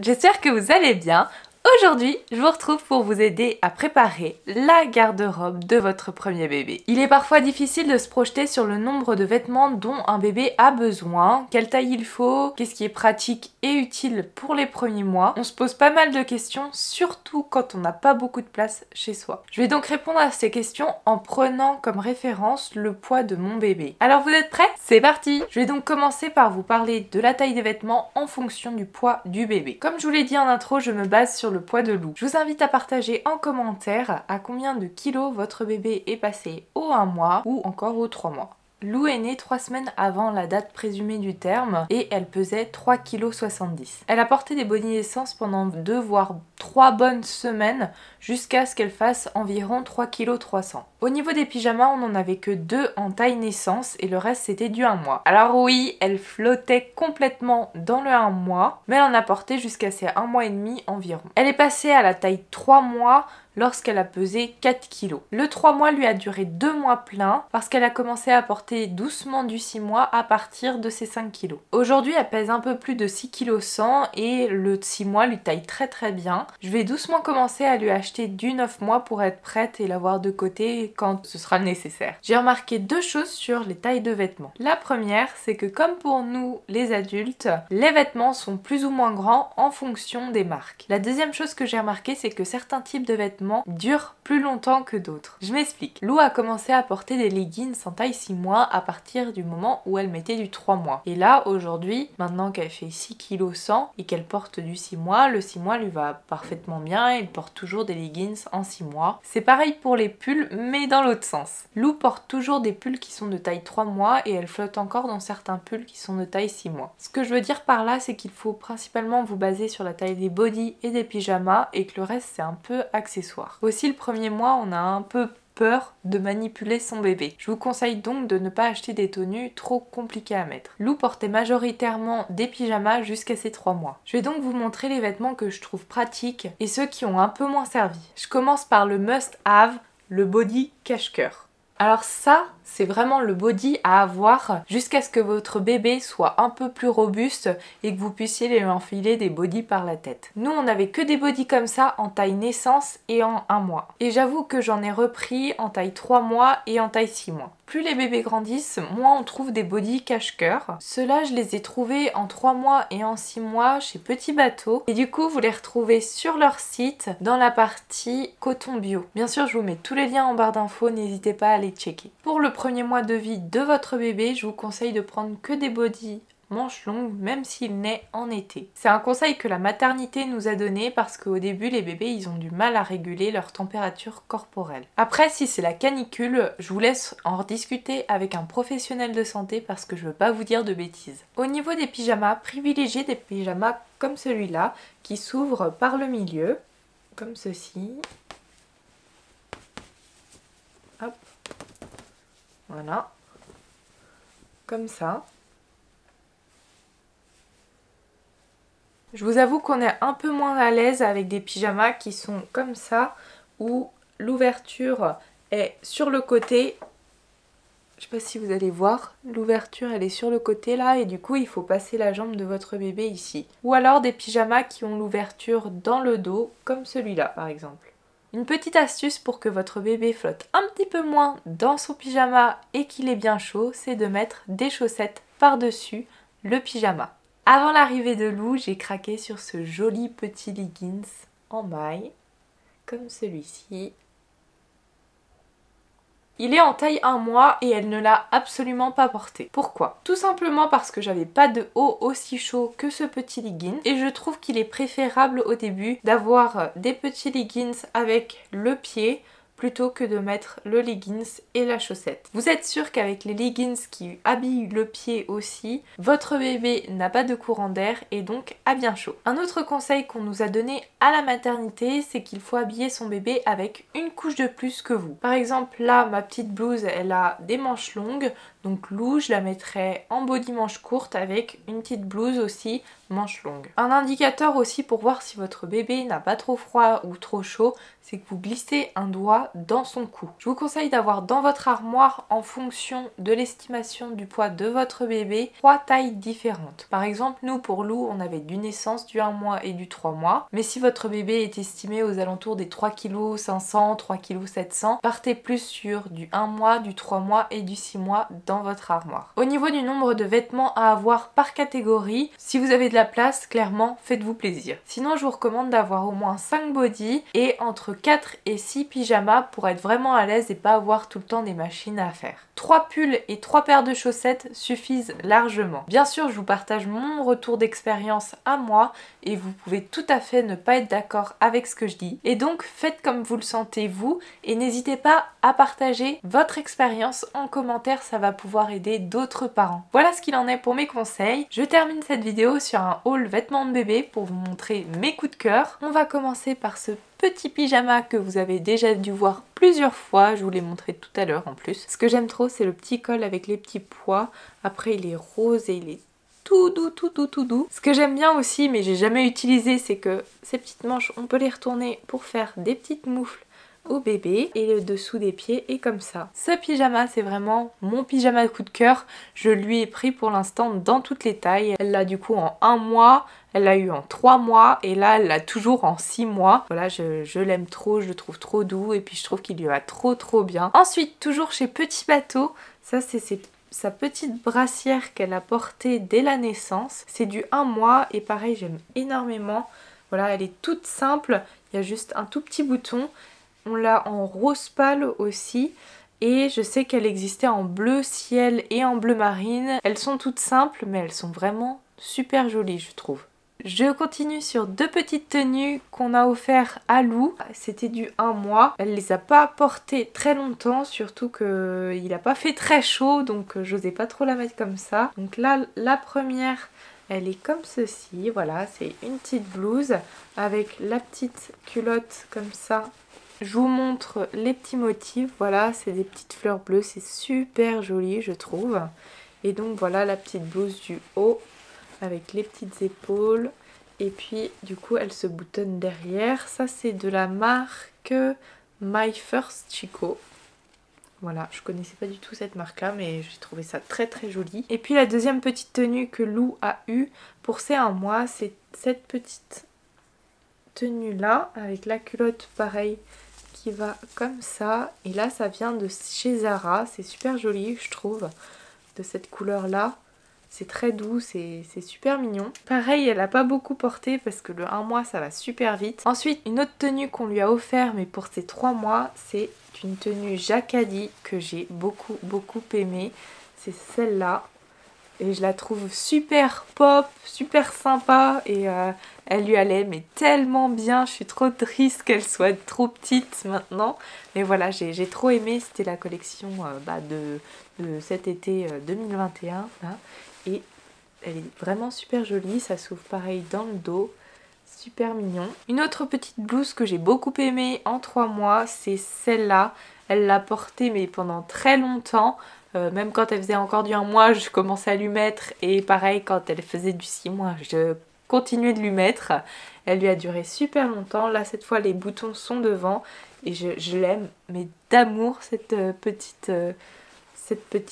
j'espère que vous allez bien. Aujourd'hui, je vous retrouve pour vous aider à préparer la garde-robe de votre premier bébé. Il est parfois difficile de se projeter sur le nombre de vêtements dont un bébé a besoin, quelle taille il faut, qu'est-ce qui est pratique et utile pour les premiers mois. On se pose pas mal de questions, surtout quand on n'a pas beaucoup de place chez soi. Je vais donc répondre à ces questions en prenant comme référence le poids de mon bébé. Alors vous êtes prêts? C'est parti! Je vais donc commencer par vous parler de la taille des vêtements en fonction du poids du bébé. Comme je vous l'ai dit en intro, je me base sur le poids de Lou. Je vous invite à partager en commentaire à combien de kilos votre bébé est passé au 1 mois ou encore au 3 mois. Lou est née 3 semaines avant la date présumée du terme et elle pesait 3,70 kg. Elle a porté des bonnets d'essence pendant 2 voire 3 bonnes semaines jusqu'à ce qu'elle fasse environ 3,3 kg. Au niveau des pyjamas, on n'en avait que 2 en taille naissance et le reste c'était du 1 mois. Alors oui, elle flottait complètement dans le 1 mois, mais elle en a porté jusqu'à ses 1 mois et demi environ. Elle est passée à la taille 3 mois lorsqu'elle a pesé 4 kg. Le 3 mois lui a duré 2 mois pleins parce qu'elle a commencé à porter doucement du 6 mois à partir de ses 5 kg. Aujourd'hui, elle pèse un peu plus de 6,1 kg et le 6 mois lui taille très bien. Je vais doucement commencer à lui acheter du 9 mois pour être prête et l'avoir de côté quand ce sera nécessaire. J'ai remarqué 2 choses sur les tailles de vêtements. La première, c'est que comme pour nous les adultes, les vêtements sont plus ou moins grands en fonction des marques. La deuxième chose que j'ai remarqué, c'est que certains types de vêtements dure plus longtemps que d'autres. Je m'explique. Lou a commencé à porter des leggings en taille 6 mois à partir du moment où elle mettait du 3 mois. Et là, aujourd'hui, maintenant qu'elle fait 6,1 kg et qu'elle porte du 6 mois, le 6 mois lui va parfaitement bien et elle porte toujours des leggings en 6 mois. C'est pareil pour les pulls, mais dans l'autre sens. Lou porte toujours des pulls qui sont de taille 3 mois et elle flotte encore dans certains pulls qui sont de taille 6 mois. Ce que je veux dire par là, c'est qu'il faut principalement vous baser sur la taille des bodys et des pyjamas et que le reste, c'est un peu accessoire. Aussi, le premier mois, on a un peu peur de manipuler son bébé. Je vous conseille donc de ne pas acheter des tenues trop compliquées à mettre. Lou portait majoritairement des pyjamas jusqu'à ses 3 mois. Je vais donc vous montrer les vêtements que je trouve pratiques et ceux qui ont un peu moins servi. Je commence par le must-have, le body cache-cœur. Alors ça, c'est vraiment le body à avoir jusqu'à ce que votre bébé soit un peu plus robuste et que vous puissiez lui enfiler des bodys par la tête. Nous, on n'avait que des bodys comme ça en taille naissance et en 1 mois. Et j'avoue que j'en ai repris en taille 3 mois et en taille 6 mois. Plus les bébés grandissent, moins on trouve des bodys cache-cœur. Ceux-là, je les ai trouvés en 3 mois et en 6 mois chez Petit Bateau. Et du coup, vous les retrouvez sur leur site dans la partie coton bio. Bien sûr, je vous mets tous les liens en barre d'infos, n'hésitez pas à les checker. Pour le premier mois de vie de votre bébé, je vous conseille de prendre que des bodys manches longues, même s'il naît en été. C'est un conseil que la maternité nous a donné parce qu'au début, les bébés, ils ont du mal à réguler leur température corporelle. Après, si c'est la canicule, je vous laisse en rediscuter avec un professionnel de santé parce que je veux pas vous dire de bêtises. Au niveau des pyjamas, privilégiez des pyjamas comme celui-là qui s'ouvrent par le milieu, comme ceci. Hop. Voilà, comme ça. Je vous avoue qu'on est un peu moins à l'aise avec des pyjamas qui sont comme ça, où l'ouverture est sur le côté. Je sais pas si vous allez voir, l'ouverture elle est sur le côté là et du coup il faut passer la jambe de votre bébé ici. Ou alors des pyjamas qui ont l'ouverture dans le dos, comme celui-là par exemple. Une petite astuce pour que votre bébé flotte un petit peu moins dans son pyjama et qu'il est bien chaud, c'est de mettre des chaussettes par-dessus le pyjama. Avant l'arrivée de Lou, j'ai craqué sur ce joli petit leggings en maille, comme celui-ci. Il est en taille 1 mois et elle ne l'a absolument pas porté. Pourquoi? Tout simplement parce que j'avais pas de haut aussi chaud que ce petit leggings et je trouve qu'il est préférable au début d'avoir des petits leggings avec le pied plutôt que de mettre le leggings et la chaussette. Vous êtes sûr qu'avec les leggings qui habillent le pied aussi, votre bébé n'a pas de courant d'air et donc a bien chaud. Un autre conseil qu'on nous a donné à la maternité, c'est qu'il faut habiller son bébé avec une couche de plus que vous. Par exemple là, ma petite blouse, elle a des manches longues, Donc Lou, je la mettrai en body manche courte avec une petite blouse aussi manche longue. Un indicateur aussi pour voir si votre bébé n'a pas trop froid ou trop chaud, c'est que vous glissez un doigt dans son cou. Je vous conseille d'avoir dans votre armoire, en fonction de l'estimation du poids de votre bébé, 3 tailles différentes. Par exemple, nous pour Lou, on avait du naissance, du 1 mois et du 3 mois. Mais si votre bébé est estimé aux alentours des 3,5 kg, 3,7 kg, partez plus sur du 1 mois, du 3 mois et du 6 mois dans votre armoire. Au niveau du nombre de vêtements à avoir par catégorie, si vous avez de la place, clairement, faites-vous plaisir. Sinon, je vous recommande d'avoir au moins 5 bodys et entre 4 et 6 pyjamas pour être vraiment à l'aise et pas avoir tout le temps des machines à faire. 3 pulls et 3 paires de chaussettes suffisent largement. Bien sûr, je vous partage mon retour d'expérience à moi et vous pouvez tout à fait ne pas être d'accord avec ce que je dis. Et donc, faites comme vous le sentez vous et n'hésitez pas à partager votre expérience en commentaire, ça va pouvoir aider d'autres parents. Voilà ce qu'il en est pour mes conseils. Je termine cette vidéo sur un haul vêtements de bébé pour vous montrer mes coups de cœur. On va commencer par ce petit pyjama que vous avez déjà dû voir plusieurs fois, je vous l'ai montré tout à l'heure en plus. Ce que j'aime trop, c'est le petit col avec les petits pois. Après, il est rose et il est tout doux, tout doux. Ce que j'aime bien aussi, mais j'ai jamais utilisé, c'est que ces petites manches, on peut les retourner pour faire des petites moufles au bébé, et le dessous des pieds est comme ça. Ce pyjama, c'est vraiment mon pyjama coup de cœur. Je lui ai pris pour l'instant dans toutes les tailles. Elle l'a du coup en 1 mois, elle l'a eu en 3 mois et là elle l'a toujours en 6 mois. Voilà, je l'aime trop, je le trouve trop doux et puis je trouve qu'il lui va trop bien. Ensuite, toujours chez Petit Bateau, ça c'est sa petite brassière qu'elle a portée dès la naissance. C'est du 1 mois et pareil, j'aime énormément. Voilà, elle est toute simple, il y a juste un tout petit bouton. On l'a en rose pâle aussi et je sais qu'elle existait en bleu ciel et en bleu marine. Elles sont toutes simples mais elles sont vraiment super jolies je trouve. Je continue sur 2 petites tenues qu'on a offertes à Lou. C'était du 1 mois. Elle les a pas portées très longtemps, surtout qu'il n'a pas fait très chaud donc j'osais pas trop la mettre comme ça. Donc là la première, elle est comme ceci, voilà, c'est une petite blouse avec la petite culotte comme ça. Je vous montre les petits motifs, voilà, c'est des petites fleurs bleues, c'est super joli je trouve. Et donc voilà la petite blouse du haut avec les petites épaules et puis du coup elle se boutonne derrière. Ça c'est de la marque My First Chico. Voilà, je connaissais pas du tout cette marque-là, mais j'ai trouvé ça très joli. Et puis la deuxième petite tenue que Lou a eue pour ses 1 mois, c'est cette petite tenue-là avec la culotte pareil qui va comme ça. Et là ça vient de chez Zara, c'est super joli je trouve, de cette couleur là, c'est très doux, c'est super mignon. Pareil, elle a pas beaucoup porté parce que le 1 mois ça va super vite. Ensuite une autre tenue qu'on lui a offert mais pour ses 3 mois, c'est une tenue Jacadi que j'ai beaucoup aimée, c'est celle-là. Et je la trouve super pop, super sympa et elle lui allait mais tellement bien. Je suis trop triste qu'elle soit trop petite maintenant. Mais voilà, j'ai trop aimé. C'était la collection de cet été 2021. Hein. Et elle est vraiment super jolie. Ça s'ouvre pareil dans le dos. Super mignon. Une autre petite blouse que j'ai beaucoup aimée en 3 mois, c'est celle-là. Elle l'a portée mais pendant très longtemps. Même quand elle faisait encore du 1 mois, je commençais à lui mettre. Et pareil, quand elle faisait du 6 mois, je continuais de lui mettre. Elle lui a duré super longtemps. Là, cette fois, les boutons sont devant. Et je l'aime, mais d'amour, cette petite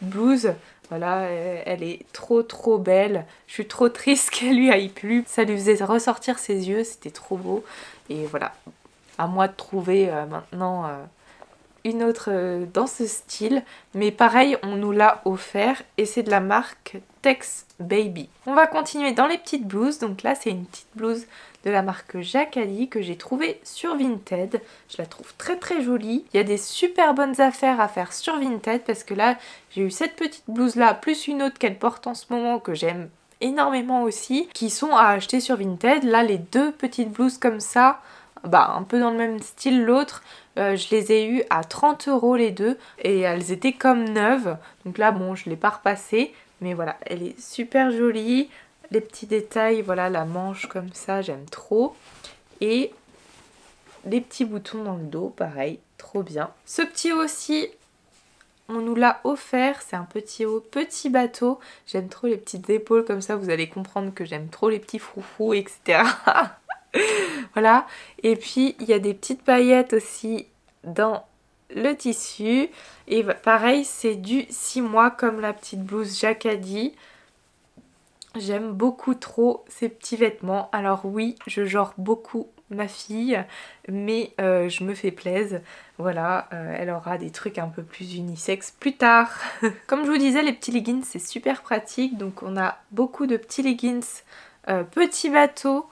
blouse. Voilà, elle est trop belle. Je suis trop triste qu'elle lui aille plus. Ça lui faisait ressortir ses yeux, c'était trop beau. Et voilà, à moi de trouver maintenant... une autre dans ce style, mais pareil on nous l'a offert et c'est de la marque Tex Baby. On va continuer dans les petites blouses, donc là c'est une petite blouse de la marque Jacadi que j'ai trouvée sur Vinted. Je la trouve très jolie. Il y a des super bonnes affaires à faire sur Vinted parce que là j'ai eu cette petite blouse là plus une autre qu'elle porte en ce moment que j'aime énormément aussi, qui sont à acheter sur Vinted. Là les 2 petites blouses comme ça, bah un peu dans le même style l'autre, je les ai eues à 30 € les 2 et elles étaient comme neuves. Donc là bon je ne l'ai pas repassée mais voilà elle est super jolie. Les petits détails, voilà la manche comme ça j'aime trop. Et les petits boutons dans le dos pareil, trop bien. Ce petit haut aussi On nous l'a offert, c'est un petit haut, Petit Bateau. J'aime trop les petites épaules comme ça, vous allez comprendre que j'aime trop les petits froufous, etc. Voilà. Et puis, il y a des petites paillettes aussi dans le tissu. Et pareil, c'est du 6 mois comme la petite blouse Jacadi. J'aime beaucoup trop ces petits vêtements. Alors oui, je genre beaucoup ma fille, mais je me fais plaise. Voilà, elle aura des trucs un peu plus unisexes plus tard. Comme je vous disais, les petits leggings, c'est super pratique. Donc on a beaucoup de petits leggings Petit Bateau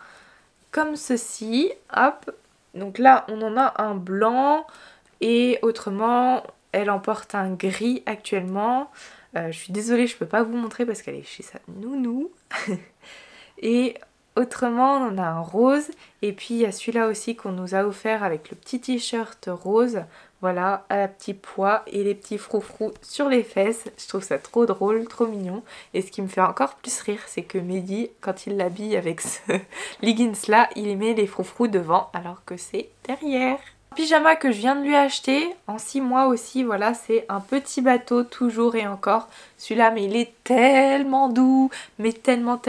comme ceci. Hop, donc là on en a un blanc et autrement elle en porte un gris actuellement. Je suis désolée, je peux pas vous montrer parce qu'elle est chez sa nounou. Et autrement, on en a un rose. Et puis, il y a celui-là aussi qu'on nous a offert avec le petit t-shirt rose. Voilà, à la petite pois et les petits froufrous sur les fesses. Je trouve ça trop drôle, trop mignon. Et ce qui me fait encore plus rire, c'est que Mehdi, quand il l'habille avec ce leggings-là, il met les froufrous devant alors que c'est derrière. Pyjama que je viens de lui acheter en 6 mois aussi, voilà, c'est un Petit Bateau toujours et encore. Celui-là, mais il est tellement doux, mais tellement.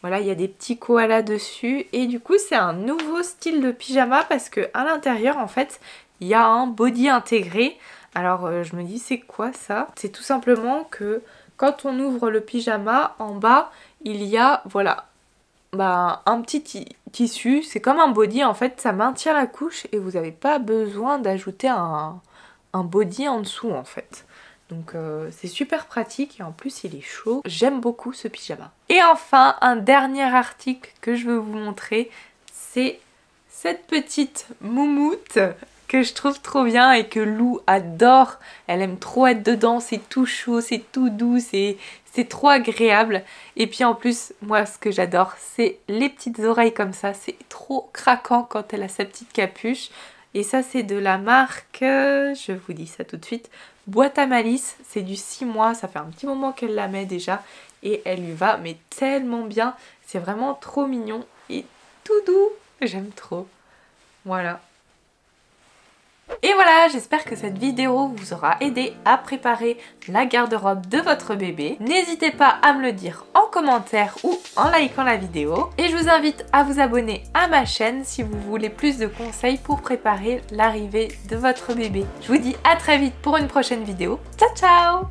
Voilà, il y a des petits koalas dessus et du coup, c'est un nouveau style de pyjama parce que à l'intérieur, en fait, il y a un body intégré. Alors, je me dis, c'est quoi ça? C'est tout simplement que quand on ouvre le pyjama, en bas, il y a, voilà, bah, un petit tissu, c'est comme un body en fait, ça maintient la couche et vous n'avez pas besoin d'ajouter un body en dessous en fait. Donc c'est super pratique et en plus il est chaud. J'aime beaucoup ce pyjama. Et enfin, un dernier article que je veux vous montrer, c'est cette petite moumoute que je trouve trop bien et que Lou adore. Elle aime trop être dedans, c'est tout chaud, c'est tout doux, c'est trop agréable. Et puis en plus, moi ce que j'adore, c'est les petites oreilles comme ça, c'est trop craquant quand elle a sa petite capuche. Et ça c'est de la marque, je vous dis ça tout de suite, Boîte à Malice, c'est du 6 mois, ça fait un petit moment qu'elle la met déjà et elle lui va mais tellement bien, c'est vraiment trop mignon et tout doux, j'aime trop. Voilà. Et voilà, j'espère que cette vidéo vous aura aidé à préparer la garde-robe de votre bébé. N'hésitez pas à me le dire en commentaire ou en likant la vidéo. Et je vous invite à vous abonner à ma chaîne si vous voulez plus de conseils pour préparer l'arrivée de votre bébé. Je vous dis à très vite pour une prochaine vidéo. Ciao ciao!